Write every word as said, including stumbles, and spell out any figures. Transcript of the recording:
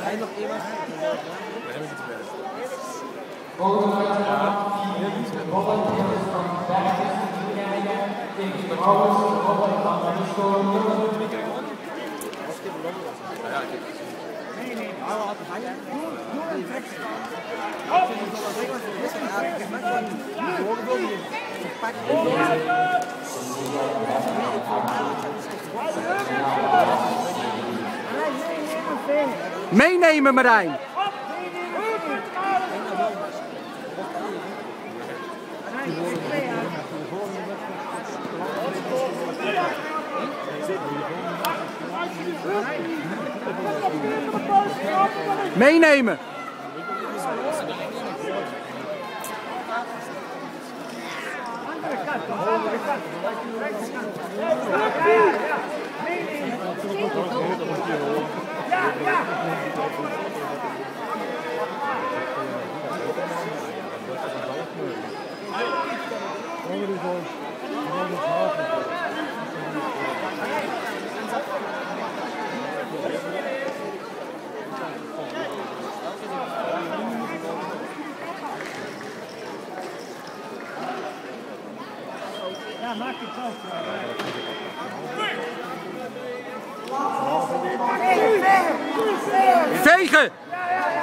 Hij nog even. We hebben het erbij. Nee, nee. Doe een trek. Meenemen, Marijn. Meenemen. Ja, maak het wel. Tegen! Ja, ja, ja,